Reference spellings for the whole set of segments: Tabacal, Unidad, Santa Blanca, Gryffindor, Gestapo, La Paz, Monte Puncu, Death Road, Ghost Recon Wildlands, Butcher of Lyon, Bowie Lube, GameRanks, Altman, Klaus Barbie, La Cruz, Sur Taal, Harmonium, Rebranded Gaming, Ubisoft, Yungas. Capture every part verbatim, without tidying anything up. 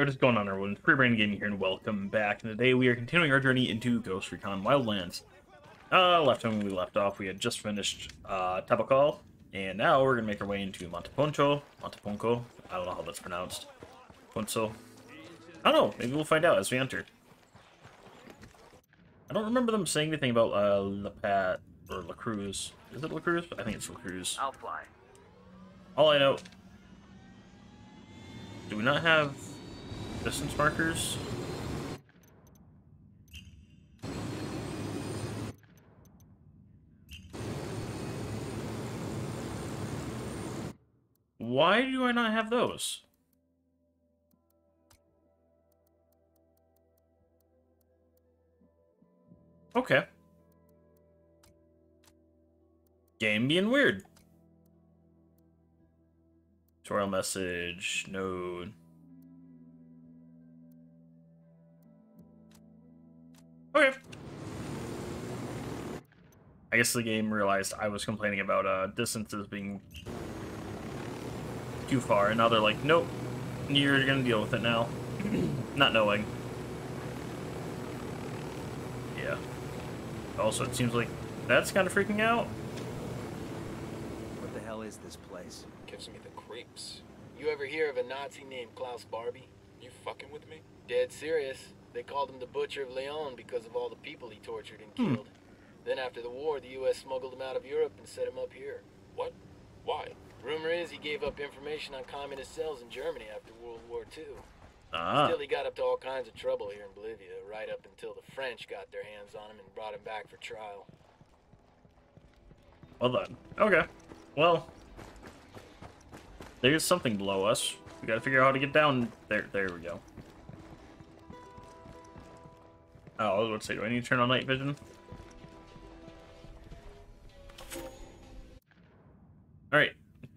What's going on, everyone? It's Rebranded Gaming here, and welcome back. And today we are continuing our journey into Ghost Recon Wildlands. Uh, last time we left off, we had just finished uh, Tabacal, and now we're going to make our way into Monte Puncu. Monte Puncu? I don't know how that's pronounced. Puncu? I don't know. Maybe we'll find out as we enter. I don't remember them saying anything about uh, La Paz or La Cruz. Is it La Cruz? I think it's La Cruz. I'll fly. All I know... Do we not have distance markers? Why do I not have those? Okay. Game being weird. Tutorial message, node. Okay. I guess the game realized I was complaining about uh, distances being too far, and now they're like, nope, you're gonna deal with it now. Not knowing. Yeah. Also, it seems like that's kind of freaking out. What the hell is this place? Gives me the creeps. You ever hear of a Nazi named Klaus Barbie? You fucking with me? Dead serious. They called him the Butcher of Lyon because of all the people he tortured and killed. Hmm. Then after the war, the U S smuggled him out of Europe and set him up here. What? Why? Rumor is he gave up information on communist cells in Germany after World War Two. Ah. Still, he got up to all kinds of trouble here in Bolivia, right up until the French got their hands on him and brought him back for trial. Well done. Okay. Well... There's something below us. We gotta figure out how to get down there. There we go. Oh, I was about to say, do I need to turn on night vision? Alright.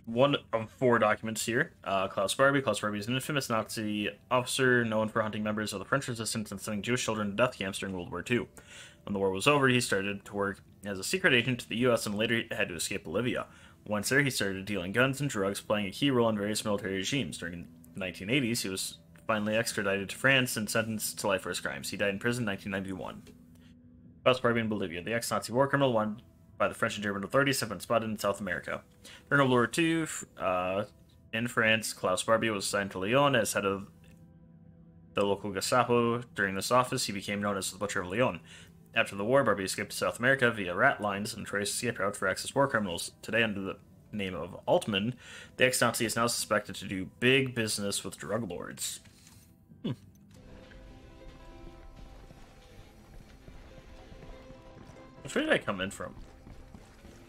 One of four documents here. Uh, Klaus Barbie. Klaus Barbie is an infamous Nazi officer known for hunting members of the French resistance and sending Jewish children to death camps during World War Two. When the war was over, he started to work as a secret agent to the U S and later had to escape Bolivia. Once there, he started dealing guns and drugs, playing a key role in various military regimes. During the nineteen eighties, he was finally extradited to France and sentenced to life for his crimes. He died in prison in nineteen ninety-one. Klaus Barbie in Bolivia. The ex-Nazi war criminal wanted by the French and German authorities had been spotted in South America. During World War Two, uh, in France, Klaus Barbie was assigned to Lyon as head of the local Gestapo. During this office, he became known as the Butcher of Lyon. After the war, Barbie escaped to South America via rat lines and traced escape route for Axis war criminals. Today, under the name of Altman, the ex-Nazi is now suspected to do big business with drug lords. Hmm. Which way did I come in from?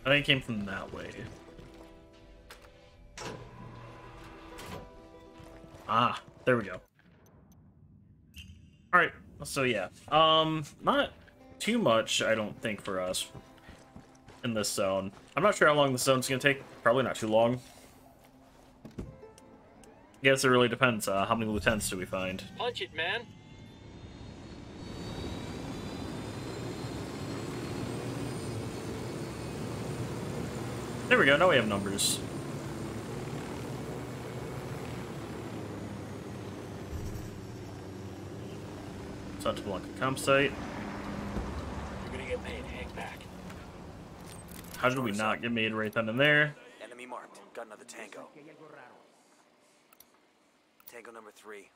I think I came from that way. Ah, there we go. Alright, so yeah. Um, not... too much, I don't think, for us in this zone. I'm not sure how long this zone's gonna take. Probably not too long. I guess it really depends. Uh, how many lieutenants do we find? Punch it, man. There we go. Now we have numbers. Santa Blanca comp site. How did we not get made right then and there? Enemy marked. Got another tango. Tango number three.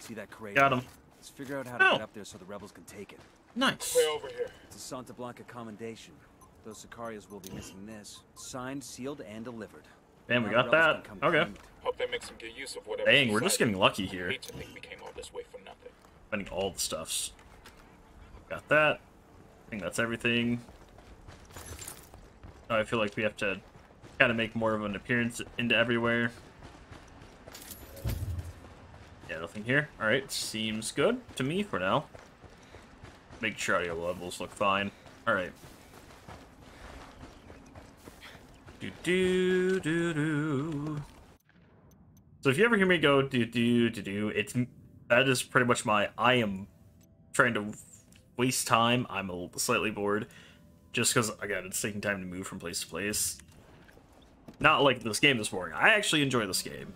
See that crate? Got him. Let's figure out how to oh. get up there so the rebels can take it. Nice. Way over here. It's a Santa Blanca commendation. Those Sicarios will be missing this. Signed, sealed, and delivered. Damn, we got that. Okay. Hope they make some good use of whatever. Dang, we're just getting lucky here. Finding all the stuffs. Got that. I think that's everything. Oh, I feel like we have to kind of make more of an appearance into everywhere. Yeah, nothing here. Alright, seems good to me for now. Make sure all your levels look fine. Alright. Do, do, do, do. So if you ever hear me go do do do do, it's that is pretty much my I am trying to waste time. I'm a little, slightly bored, just because, again, it's taking time to move from place to place. Not like this game is boring. I actually enjoy this game.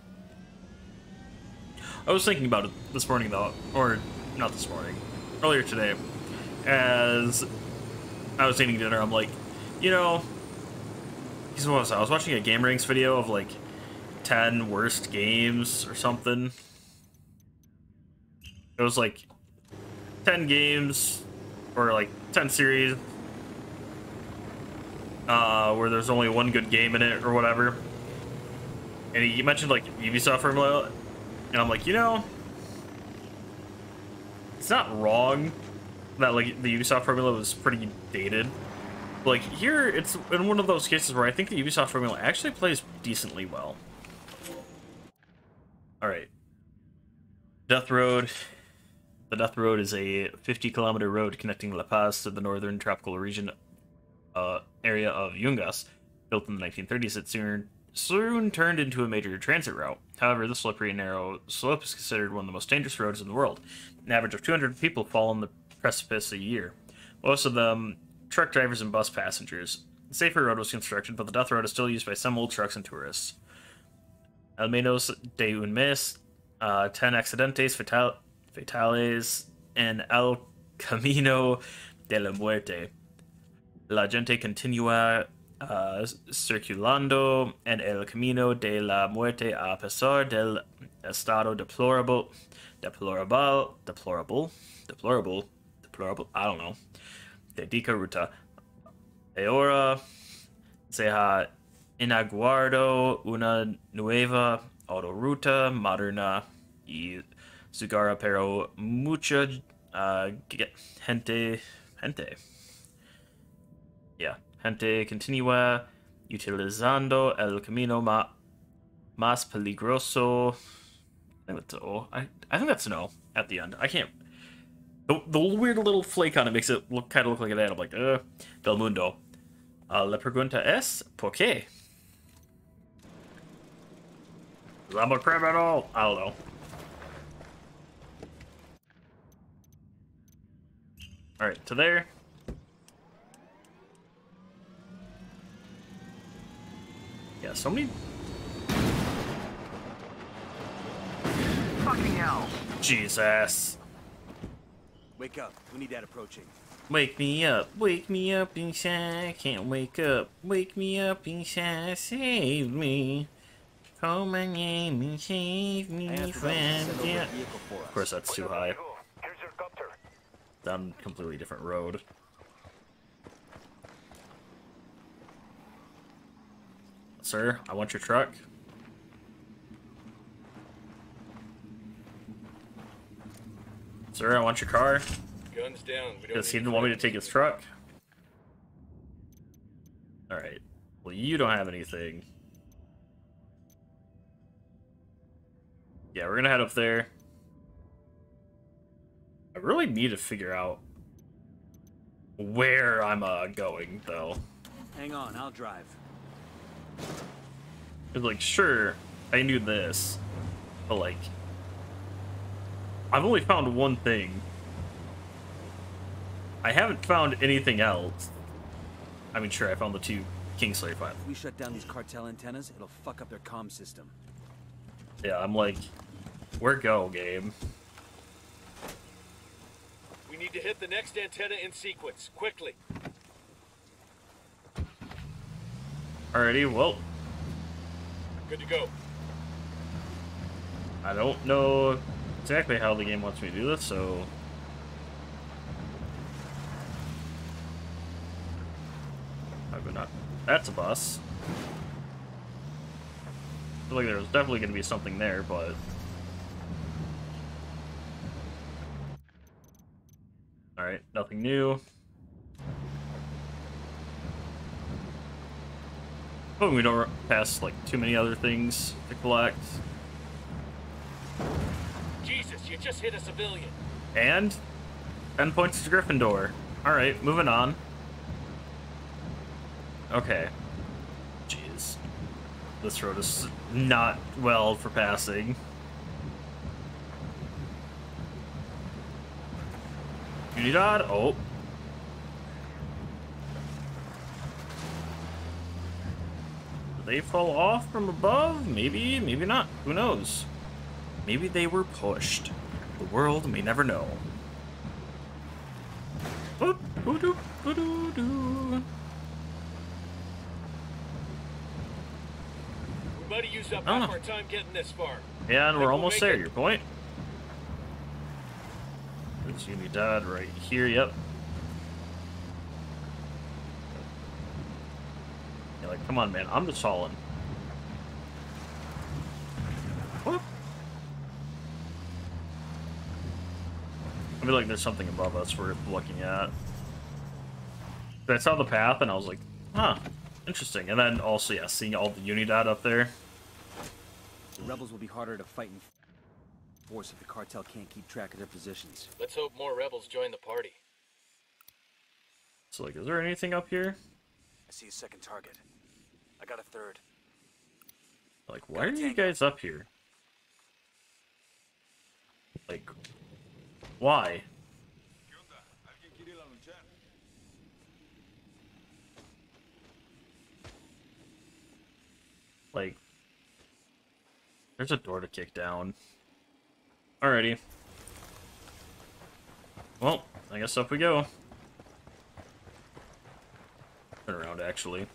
I was thinking about it this morning, though, or not this morning, earlier today, as I was eating dinner. I'm like, you know, I was watching a GameRanks video of like ten worst games or something. It was like ten games or like ten series uh, where there's only one good game in it or whatever. And he mentioned like Ubisoft for a while, and I'm like, you know, it's not wrong that like the Ubisoft formula was pretty dated. Like, here, it's in one of those cases where I think the Ubisoft formula actually plays decently well. Alright. Death Road. The Death Road is a fifty kilometer road connecting La Paz to the northern tropical region uh, area of Yungas. Built in the nineteen thirties, it soon, soon turned into a major transit route. However, the slippery and narrow slope is considered one of the most dangerous roads in the world. An average of two hundred people fall on the precipice a year. Most of them truck drivers and bus passengers. A safer road was constructed, but the Death Road is still used by some old trucks and tourists. Al menos de un mes, uh, ten accidentes fatal fatales en el camino de la muerte. La gente continúa uh, circulando en el camino de la muerte a pesar del estado deplorable, deplorable, deplorable, deplorable, deplorable, I don't know. De Dica Ruta. Ahora se ha inaugurado una nueva autoruta moderna y segura, pero mucha uh, gente, gente, yeah, gente continúa utilizando el camino ma, más peligroso. I think that's O. I, I think that's an O at the end. I can't. The, the weird little flake on it makes it look kind of look like an ad. I'm like, uh, Del Mundo. Uh, la pregunta es, ¿por qué? I'm a criminal. I don't know. All right, to there. Yeah, so many. Fucking hell. Jesus. Wake up, we need that approaching. Wake me up, wake me up inside, I can't wake up. Wake me up inside, save me. Call my name and save me from the... Of course that's too high. Here's your copter. Down a completely different road. Sir, I want your truck. Sir, I want your car. Guns down. Because he didn't want me to take his truck. Alright. Well, you don't have anything. Yeah, we're gonna head up there. I really need to figure out where I'm uh, going, though. Hang on, I'll drive. It's like, sure, I knew this. But, like... I've only found one thing. I haven't found anything else. I mean, sure, I found the two Kingslayer files. If we shut down these cartel antennas, it'll fuck up their comm system. Yeah, I'm like, where go, game? We need to hit the next antenna in sequence, quickly. Alrighty, well. Good to go. I don't know exactly how the game wants me to do this, so... I would not... That's a bus. I feel like there's definitely going to be something there, but... Alright, nothing new. Hoping we don't pass, like, too many other things to collect. You just hit a civilian. And ten points to Gryffindor. Alright, moving on. Okay. Jeez. This road is not well for passing. Unidad. Oh. Did they fall off from above? Maybe, maybe not. Who knows? Maybe they were pushed. The world may never know. Boop, boo doo, boo doo doo. We might have used up half our time getting this far. Yeah, and we're almost there, your point. It's Unidad right here, yep. You're like, come on, man, I'm just hauling. Whoop. I feel like there's something above us we're looking at. But I saw the path and I was like, huh, interesting. And then also, yeah, seeing all the Unidad up there. The rebels will be harder to fight in force if the cartel can't keep track of their positions. Let's hope more rebels join the party. So, like, is there anything up here? I see a second target. I got a third. Like, why are you guys up here? Like, why? Like, there's a door to kick down. Alrighty. Well, I guess up we go. Turn around, actually.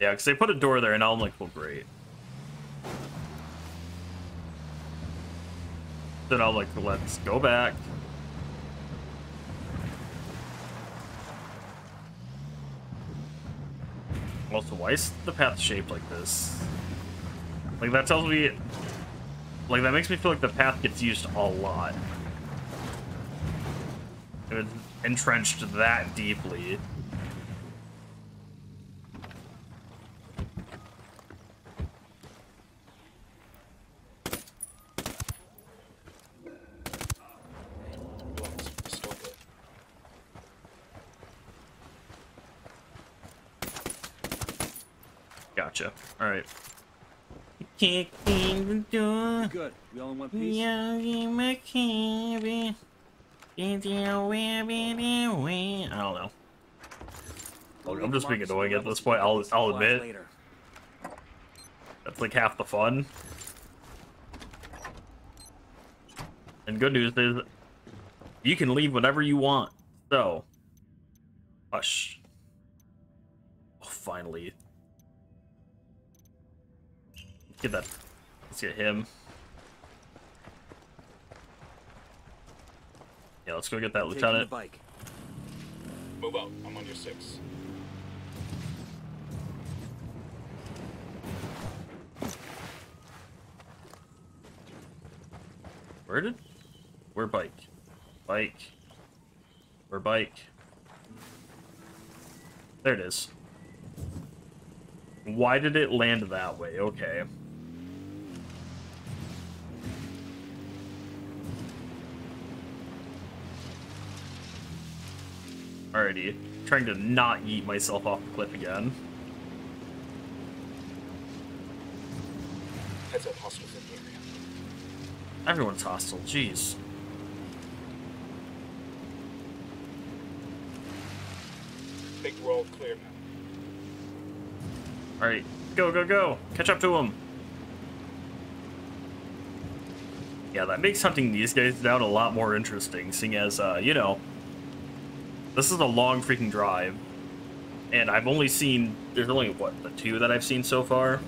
Yeah, because they put a door there, and I'm like, well, great. Then I'm like, let's go back. Also, why is the path shaped like this? Like, that tells me... Like, that makes me feel like the path gets used a lot. It was entrenched that deeply. Gotcha. All right. Kick in the door. Good. We all in one piece. I don't know. I'm just being annoying at this point. I'll I'll admit. That's like half the fun. And good news is, you can leave whenever you want. So, hush. Oh, finally. Get that. Let's get him. Yeah, let's go get that lieutenant. Bike. Move out. I'm on your six. Where did? Where bike? Bike. Where bike? There it is. Why did it land that way? Okay. Alrighty, trying to not yeet myself off the cliff again. Heads up, hostiles in the area. Everyone's hostile, jeez. Big roll clear now. Alright, go, go, go! Catch up to him! Yeah, that makes hunting these guys down a lot more interesting, seeing as, uh, you know, this is a long freaking drive, and I've only seen, there's only, what, the two that I've seen so far?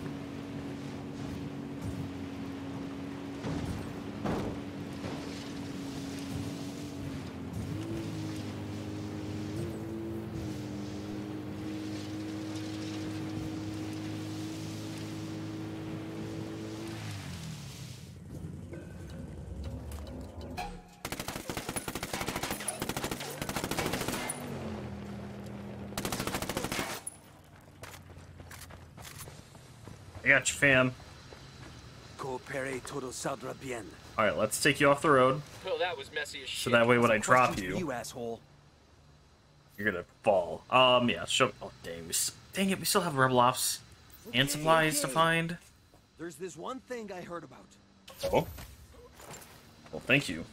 I got you, fam. Alright, let's take you off the road. Well, that was messy as shit. So that way when I drop you, you asshole, you're gonna fall. Um, yeah, show. Oh, dang. We, dang it, we still have rebel ops okay, and supplies okay. to find. There's this one thing I heard about. Oh. Well, thank you.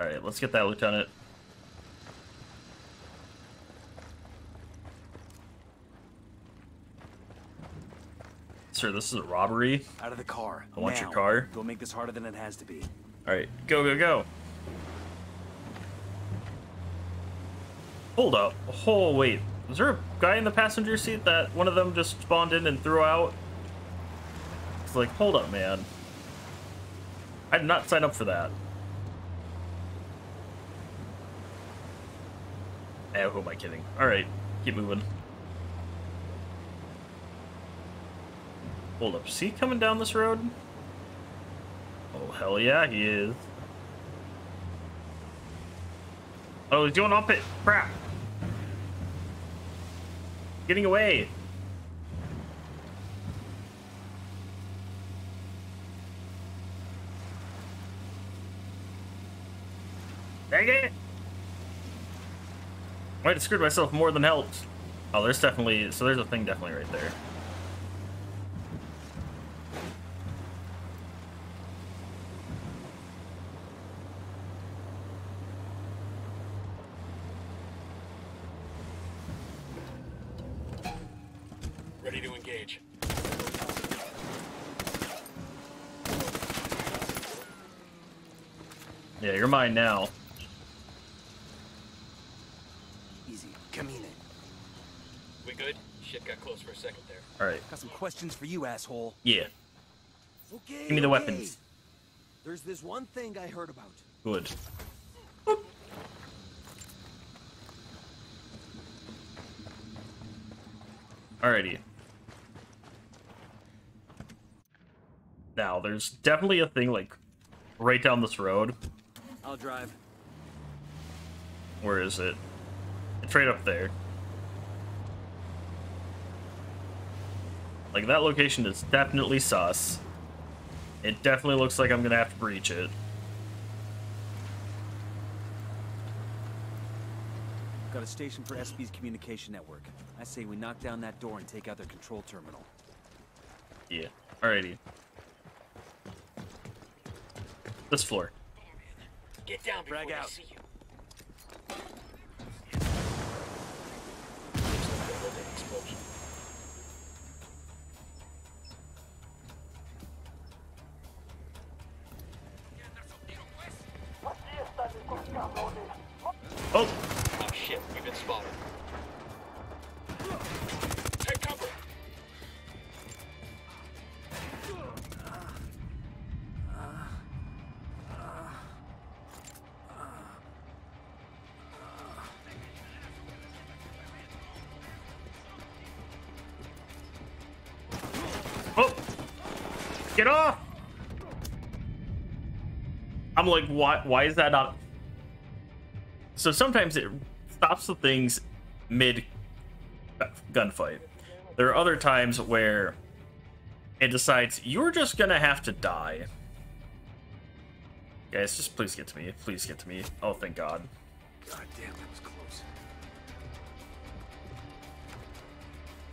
All right, let's get that lieutenant. Sir, this is a robbery. Out of the car. I want now. Your car. Don't make this harder than it has to be. All right, go, go, go. Hold up. Oh, wait. Is there a guy in the passenger seat that one of them just spawned in and threw out? It's like, hold up, man. I did not sign up for that. Eh, who am I kidding? All right, keep moving. Hold up, is he coming down this road? Oh, hell yeah, he is. Oh, he's doing up it. Crap. Getting away. Dang it. I might have screwed myself more than helped. Oh, there's definitely, so there's a thing definitely right there. Yeah, you're mine now. Easy, come in. We good? Shit got close for a second there. All right. Got some questions for you, asshole. Yeah. Okay, give me the okay. weapons. There's this one thing I heard about. Good. Boop. Alrighty. Now, there's definitely a thing like right down this road. I'll drive. Where is it? It's right up there. Like, that location is definitely sus. It definitely looks like I'm gonna have to breach it. Got a station for S B's communication network. I say we knock down that door and take out their control terminal. Yeah. Alrighty. This floor. Get down, Brag out. I see you. Oh. Oh shit, we've been spotted. Take cover. Oh. Get off. I'm like, why why is that not? So sometimes it stops the things mid gunfight. There are other times where it decides you're just gonna have to die. Guys, just please get to me. Please get to me. Oh, thank God. God damn, that was close.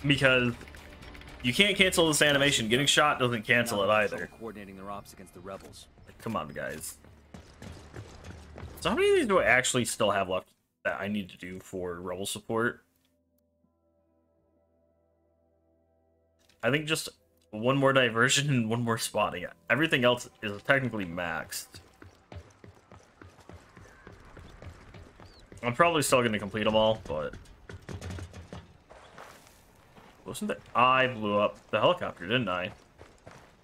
Because you can't cancel this animation. Getting shot doesn't cancel it either. Coordinating their ops against the rebels. Like, come on, guys. So how many of these do I actually still have left that I need to do for rebel support? I think just one more diversion and one more spotting. Everything else is technically maxed. I'm probably still going to complete them all, but... Wasn't that I blew up the helicopter, didn't I?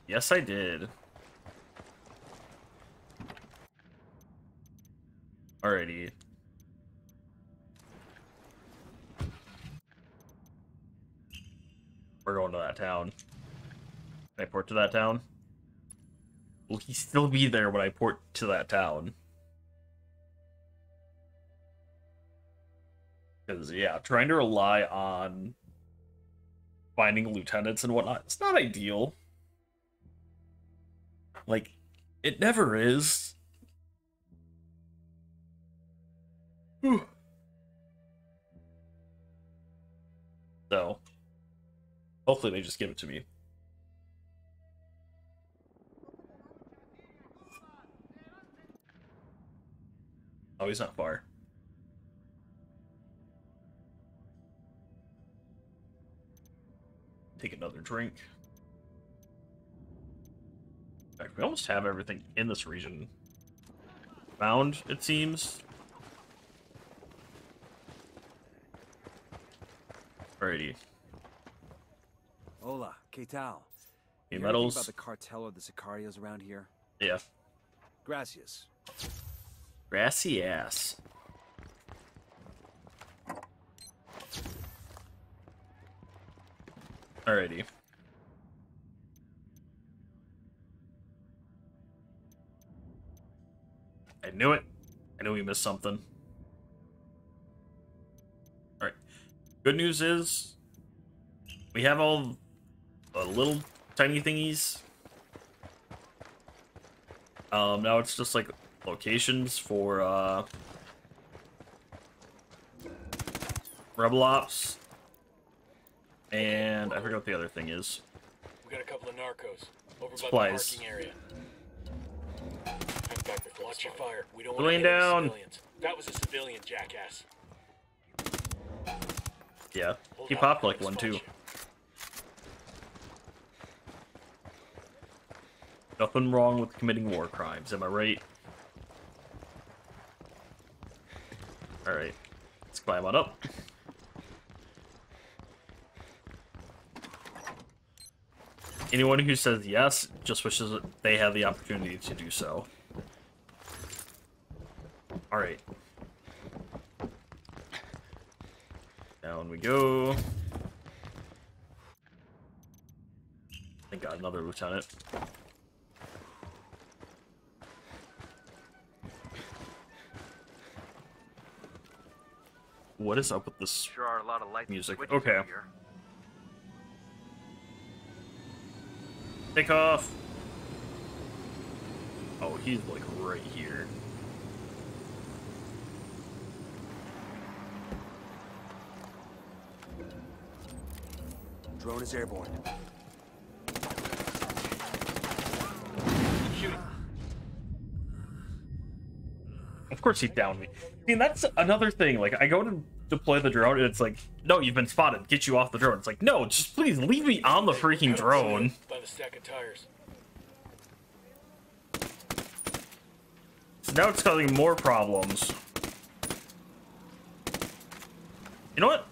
Yes, I did. Alrighty. We're going to that town. Can I port to that town? Will he still be there when I port to that town? Because, yeah, trying to rely on finding lieutenants and whatnot, it's not ideal. Like, it never is. Whew. So, hopefully they just give it to me. Oh, he's not far. Take another drink. In fact, we almost have everything in this region found, it seems. Alrighty. Hola, ¿qué tal? Hey, you metals. About the cartel of the Sicarios around here? Yeah. Gracias. Grassy ass. Alrighty. I knew it. I knew we missed something. Alright. Good news is we have all the little tiny thingies. Um, now it's just like locations for uh, Rebel Ops, and I forget what the other thing is. We got a couple of narcos over supplies. By the parking area. Watch your fire. We don't want to down. Civilians. That was a civilian, jackass. Yeah, hold he popped like one too. You. Nothing wrong with committing war crimes, am I right? Alright, let's climb on up. Anyone who says yes just wishes they had the opportunity to do so. Alright. Down we go. I think I got another lieutenant. What is up with this sure are a lot of light music? Okay. Here. Take off! Oh, he's like right here. Drone is airborne. Shoot. Of course he downed me. I mean, that's another thing. Like, I go to deploy the drone, and it's like, no, you've been spotted. Get you off the drone. It's like, no, just please leave me on the freaking drone. By the stack of tires. So now it's causing more problems. You know what?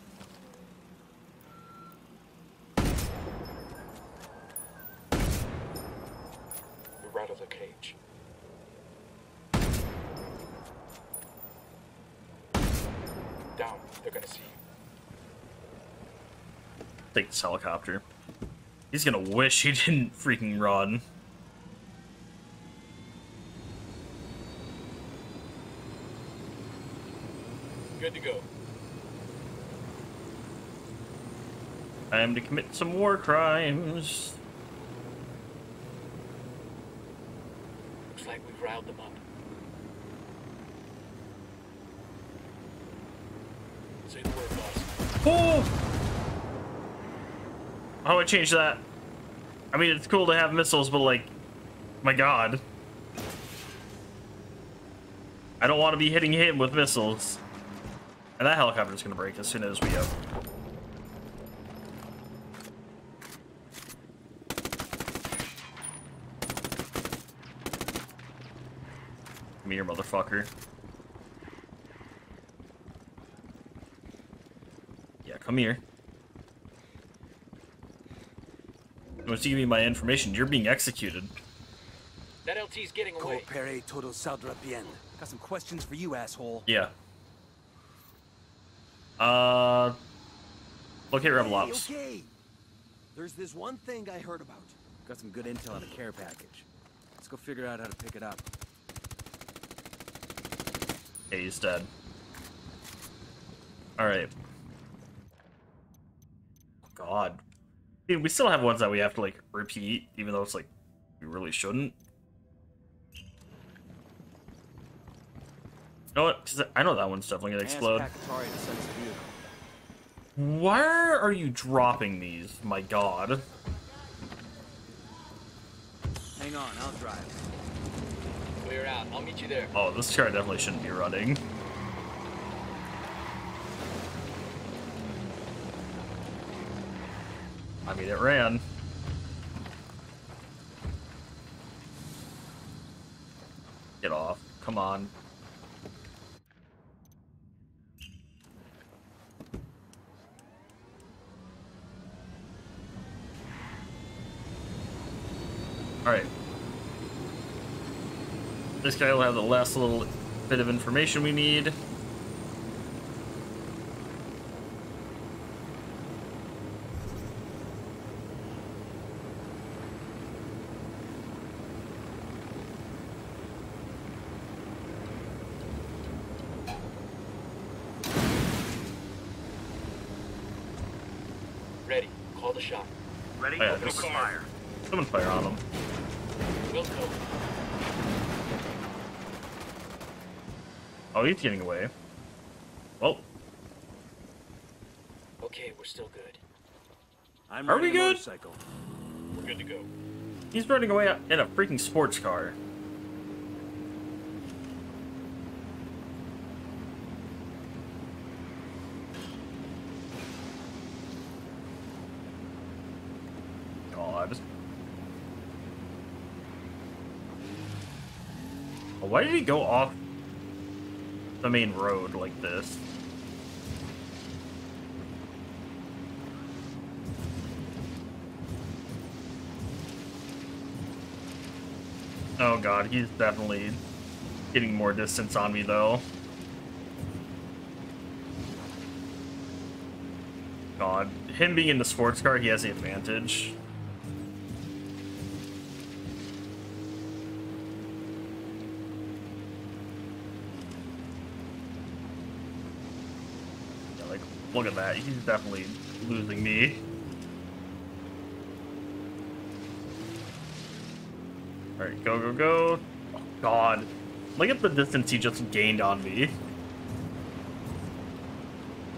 We're out of the cage. Down. They're gonna see you. Take this helicopter. He's gonna wish he didn't freaking run. Good to go. Time to commit some war crimes. Looks like we've riled them up. Say the word, boss. Oh! How do I change that? I mean, it's cool to have missiles, but like, my god. I don't want to be hitting him with missiles. And that helicopter's gonna break as soon as we go. Come here, motherfucker. Yeah, come here. Once you give me my information, you're being executed. That L T's getting away. Todo saldrá bien. Got some questions for you, asshole. Yeah. Uh. Locate Rebel Ops. Hey, okay. There's this one thing I heard about. Got some good intel on a care package. Let's go figure out how to pick it up. Hey, he's dead. All right. God. Dude, we still have ones that we have to, like, repeat, even though it's, like, we really shouldn't. You know what? Because I know that one's definitely going to explode. Where are you dropping these? My god. Hang on, I'll drive. Clear out. I'll meet you there. Oh, this car definitely shouldn't be running. I mean, it ran. Get off. Come on. Alright. This guy will have the last little bit of information we need. Oh, he's getting away. Well. Okay, we're still good. I'm Are we good? Motorcycle. We're good to go. He's running away in a freaking sports car. God. Oh, why did he go off the main road like this? Oh god, he's definitely getting more distance on me though. God, him being in the sports car, he has the advantage. Look at that, he's definitely losing me. Alright, go, go, go. Oh, God. Look at the distance he just gained on me.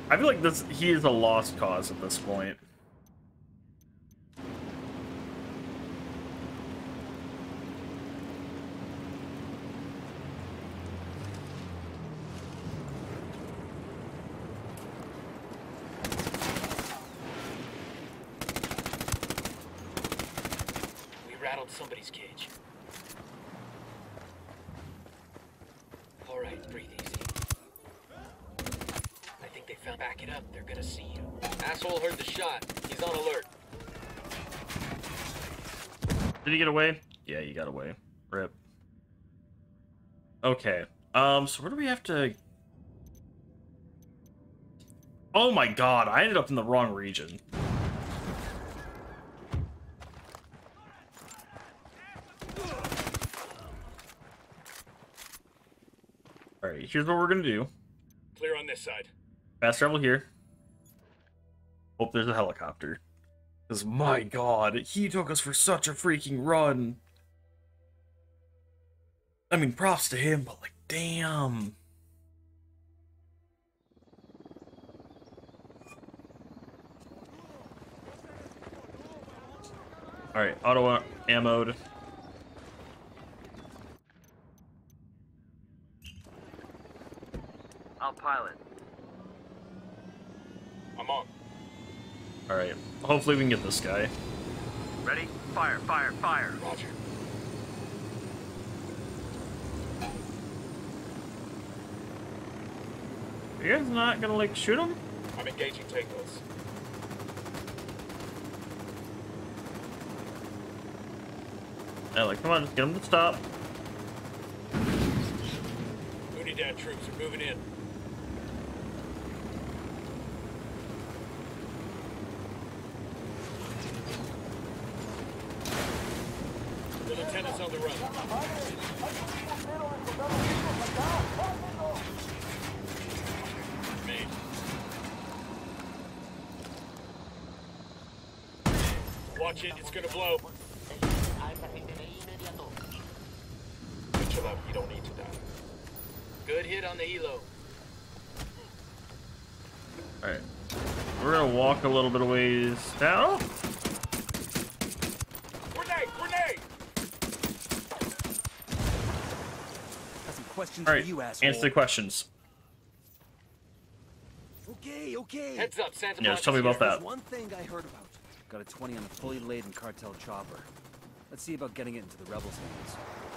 I feel like this he is a lost cause at this point. Get away? Yeah, you got away. Rip. Okay. Um, so where do we have to... Oh my god, I ended up in the wrong region. Alright, here's what we're gonna do. Clear on this side. Fast travel here. Hope there's a helicopter. Because, my god, he took us for such a freaking run. I mean, props to him, but, like, damn. Alright, auto ammoed. I'll pilot. I'm on. Alright, hopefully we can get this guy. Ready? Fire, fire, fire. Roger. Are you guys not gonna, like, shoot him? I'm engaging takeoffs. Yeah, like, come on, just get him to stop. Unidad troops are moving in. On the run. Made. Watch it, it's gonna blow. Chill out, you don't need to die. Good hit on the E L O. Alright. We're gonna walk a little bit of ways down. questions for you, asshole. Answer the questions. Okay, okay. Heads up, Santa. Yeah, just tell me about that. One thing I heard about. Got a twenty on a fully laden cartel chopper. Let's see about getting it into the rebels' hands.